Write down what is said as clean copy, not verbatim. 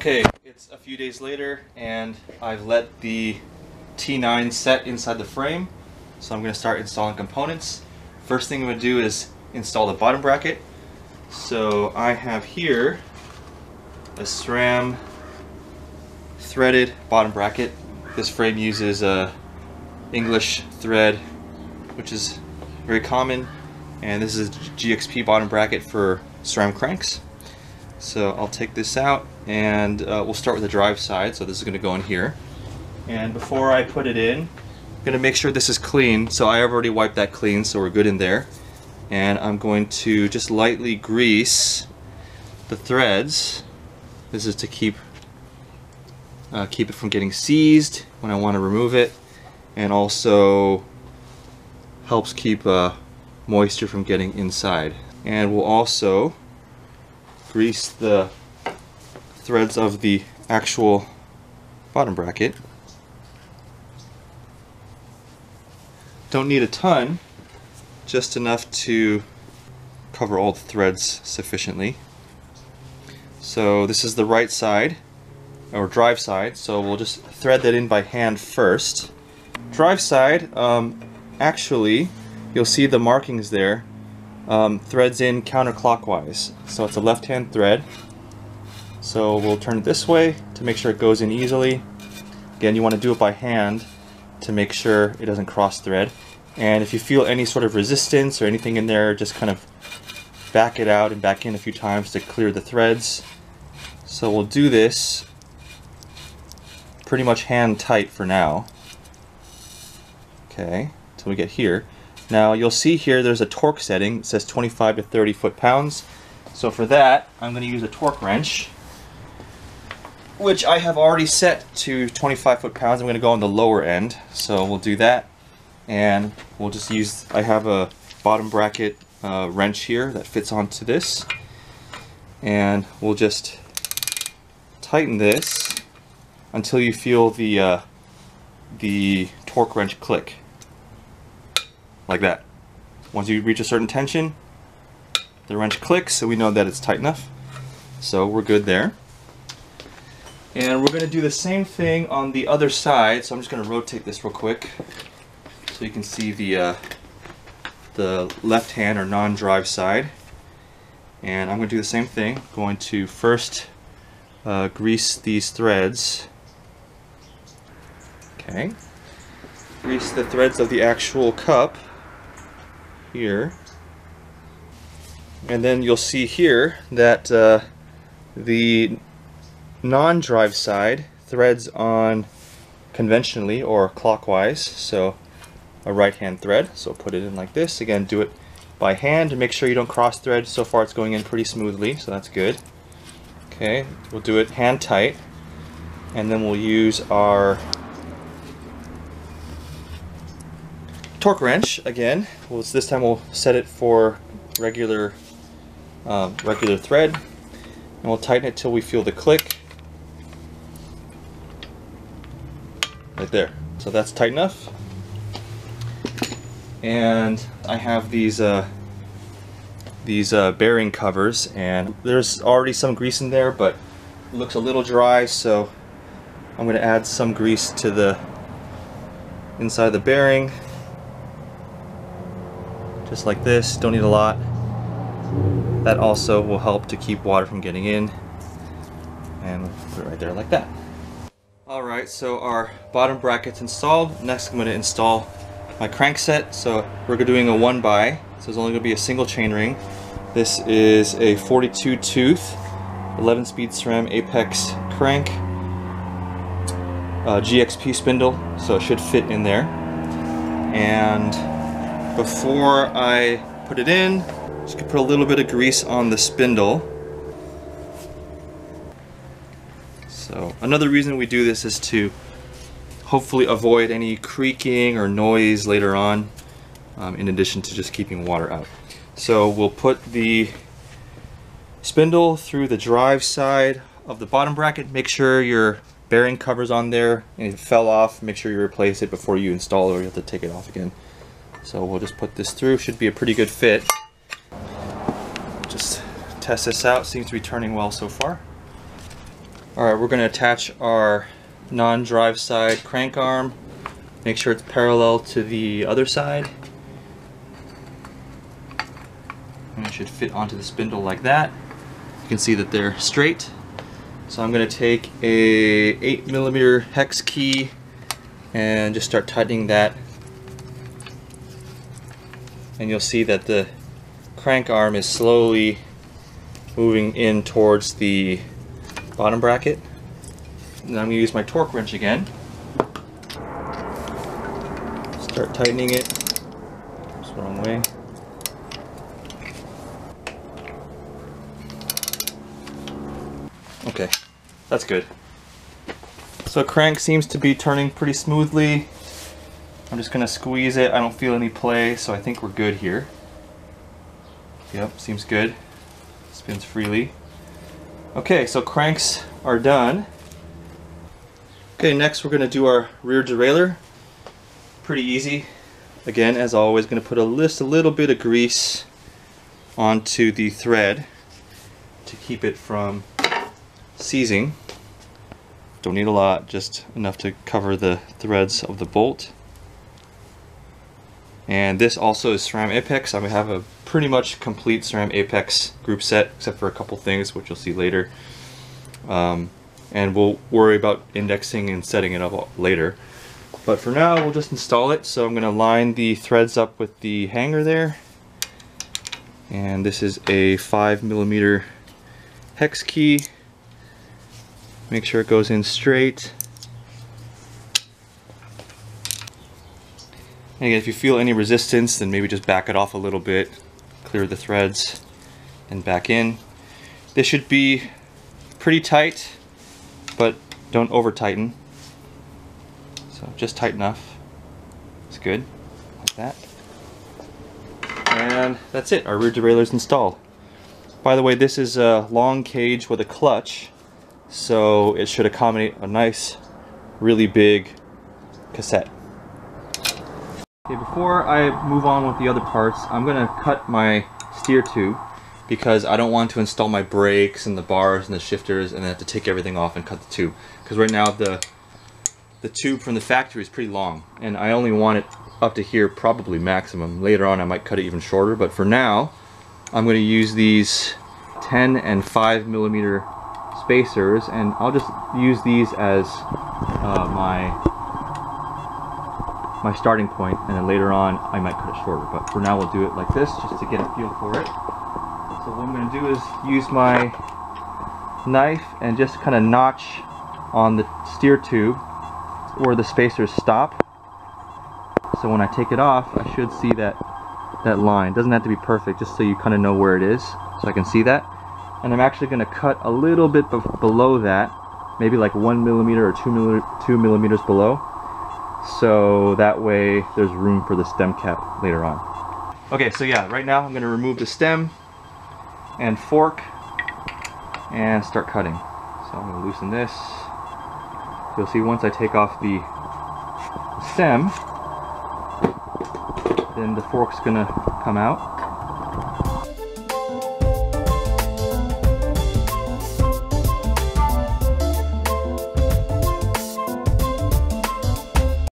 Okay, it's a few days later and I've let the T9 set inside the frame, so I'm going to start installing components. First thing I'm going to do is install the bottom bracket. So I have here a SRAM threaded bottom bracket. This frame uses a English thread, which is very common, and this is a GXP bottom bracket for SRAM cranks. So I'll take this out and we'll start with the drive side. So this is going to go in here, and before I put it in, I'm going to make sure this is clean. So I have already wiped that clean, so we're good in there, and I'm going to just lightly grease the threads. This is to keep it from getting seized when I want to remove it, and also helps keep moisture from getting inside. And we'll also grease the threads of the actual bottom bracket. Don't need a ton, just enough to cover all the threads sufficiently. So this is the right side, or drive side, so we'll just thread that in by hand first. Drive side, actually, you'll see the markings there. Threads in counterclockwise, so it's a left-hand thread. So we'll turn it this way to make sure it goes in easily. Again, you want to do it by hand to make sure it doesn't cross thread. And if you feel any sort of resistance or anything in there, just kind of back it out and back in a few times to clear the threads. So we'll do this pretty much hand tight for now. Okay, until we get here. Now you'll see here there's a torque setting. It says 25 to 30 foot-pounds. So for that, I'm going to use a torque wrench, which I have already set to 25 foot-pounds. I'm going to go on the lower end. So we'll do that, and we'll just use, I have a bottom bracket wrench here that fits onto this. And we'll just tighten this until you feel the torque wrench click. Like that. Once you reach a certain tension, the wrench clicks, so we know that it's tight enough. So we're good there. And we're going to do the same thing on the other side. So I'm just going to rotate this real quick, so you can see the left-hand or non-drive side. And I'm going to do the same thing. I'm going to first grease these threads. Okay. Grease the threads of the actual cup here, and then you'll see here that the non-drive side threads on conventionally or clockwise, so a right-hand thread. So put it in like this. Again, do it by hand to make sure you don't cross thread. So far it's going in pretty smoothly, so that's good. Okay, we'll do it hand tight, and then we'll use our torque wrench again. Well, this time we'll set it for regular thread, and we'll tighten it till we feel the click. Right there. So that's tight enough. And I have these bearing covers, and there's already some grease in there, but it looks a little dry, so I'm going to add some grease to the inside of the bearing. Just like this, don't need a lot. That also will help to keep water from getting in. And put it right there like that. Alright, so our bottom bracket's installed. Next I'm going to install my crankset. So we're doing a 1x, so there's only going to be a single chain ring. This is a 42 tooth, 11 speed SRAM Apex crank, GXP spindle, so it should fit in there. And before I put it in, just gonna put a little bit of grease on the spindle. So another reason we do this is to hopefully avoid any creaking or noise later on, in addition to just keeping water out. So we'll put the spindle through the drive side of the bottom bracket. Make sure your bearing cover's on there, and if it fell off, make sure you replace it before you install it, or you have to take it off again. So we'll just put this through. Should be a pretty good fit. Just test this out. Seems to be turning well so far. Alright, we're going to attach our non-drive side crank arm. Make sure it's parallel to the other side. And it should fit onto the spindle like that. You can see that they're straight. So I'm going to take a 8mm hex key and just start tightening that. And you'll see that the crank arm is slowly moving in towards the bottom bracket. And I'm going to use my torque wrench again. Start tightening it. It's the wrong way. Okay, that's good. So crank seems to be turning pretty smoothly. I'm just going to squeeze it. I don't feel any play, so I think we're good here. Yep, seems good. Spins freely. Okay, so cranks are done. Okay, next we're going to do our rear derailleur. Pretty easy. Again, as always, going to put just a little bit of grease onto the thread to keep it from seizing. Don't need a lot, just enough to cover the threads of the bolt. And this also is SRAM Apex. I have a pretty much complete SRAM Apex group set, except for a couple things, which you'll see later. And we'll worry about indexing and setting it up later. But for now, we'll just install it. So I'm going to line the threads up with the hanger there. And this is a 5mm hex key. Make sure it goes in straight. And again, if you feel any resistance, then maybe just back it off a little bit, clear the threads, and back in. This should be pretty tight, but don't over tighten. So just tight enough. It's good, like that. And that's it, our rear derailleur is installed. By the way, this is a long cage with a clutch. So it should accommodate a nice, really big cassette. Okay, before I move on with the other parts, I'm gonna cut my steer tube because I don't want to install my brakes and the bars and the shifters and then have to take everything off and cut the tube. Because right now the tube from the factory is pretty long and I only want it up to here, probably maximum. Later on I might cut it even shorter, but for now I'm gonna use these 10 and 5 millimeter spacers, and I'll just use these as my starting point, and then later on I might cut it shorter, but for now we'll do it like this just to get a feel for it. So what I'm going to do is use my knife and just kind of notch on the steer tube where the spacers stop, so when I take it off I should see that line. It doesn't have to be perfect, just so you kind of know where it is, so I can see that. And I'm actually going to cut a little bit below that, maybe like 1mm or 2mm below, so that way there's room for the stem cap later on. Okay, so yeah, right now I'm going to remove the stem and fork and start cutting. So I'm going to loosen this. You'll see once I take off the stem, then the fork's going to come out.